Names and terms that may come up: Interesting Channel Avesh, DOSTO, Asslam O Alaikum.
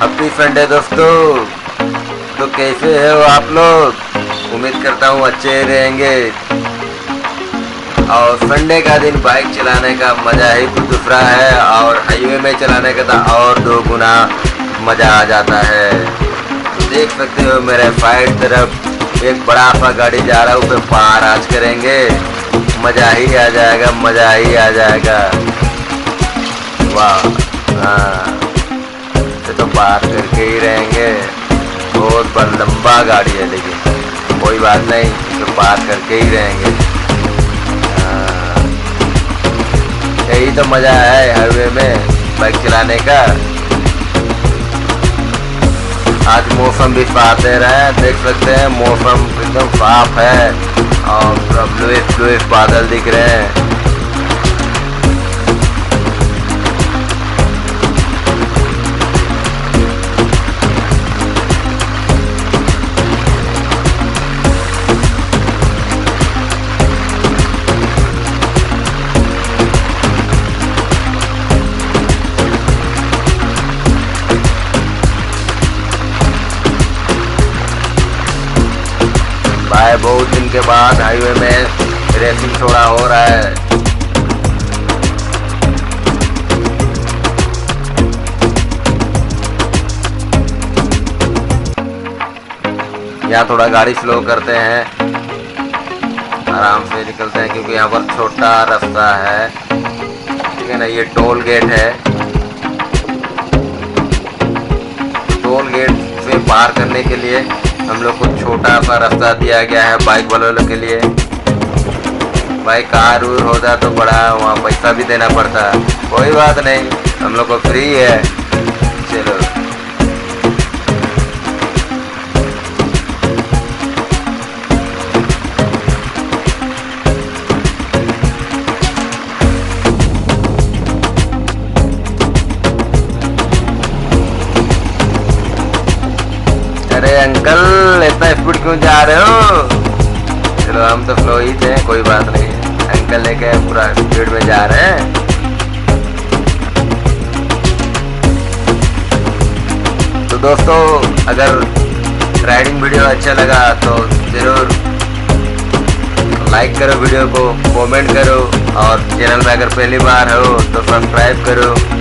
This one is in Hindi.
हैप्पी संडे दोस्तों। तो कैसे हो आप लोग? उम्मीद करता हूँ अच्छे रहेंगे। और संडे का दिन बाइक चलाने का मज़ा ही कुछ दूसरा है, और हाईवे में चलाने का तो और 2 गुना मज़ा आ जाता है। देख सकते हो मेरे फाइट तरफ एक बड़ा सा गाड़ी जा रहा है, उस पर पार आज करेंगे। मज़ा ही आ जाएगा, मज़ा ही आ जाएगा। वाह हाँ, तो पार करके ही रहेंगे। बहुत बड़ा लंबा गाड़ी है, लेकिन कोई बात नहीं, तो पार करके ही रहेंगे। यही तो मज़ा है हाईवे में बाइक चलाने का। आज मौसम भी साथ दे रहा है, देख सकते हैं मौसम एकदम साफ है, और ब्लूइश बादल दिख रहे हैं। बहुत दिन के बाद हाईवे में रेसिंग थोड़ा हो रहा है। यहाँ थोड़ा गाड़ी स्लो करते हैं, आराम से निकलते हैं, क्योंकि यहाँ पर छोटा रास्ता है, ठीक है ना। ये टोल गेट है, टोल गेट से पार करने के लिए हम लोग को छोटा सा रास्ता दिया गया है बाइक वालों के लिए। भाई कार उर होता तो बड़ा वहाँ पैसा भी देना पड़ता है, कोई बात नहीं, हम लोग को फ्री है। चलो अंकल इतना स्पीड क्यों जा रहे हो? चलो हम तो स्लो ही थे, कोई बात नहीं। अंकल लेके पूरा स्पीड में जा रहे हैं। तो दोस्तों अगर राइडिंग वीडियो अच्छा लगा तो जरूर लाइक करो वीडियो को, कमेंट करो, और चैनल में अगर पहली बार हो तो सब्सक्राइब करो।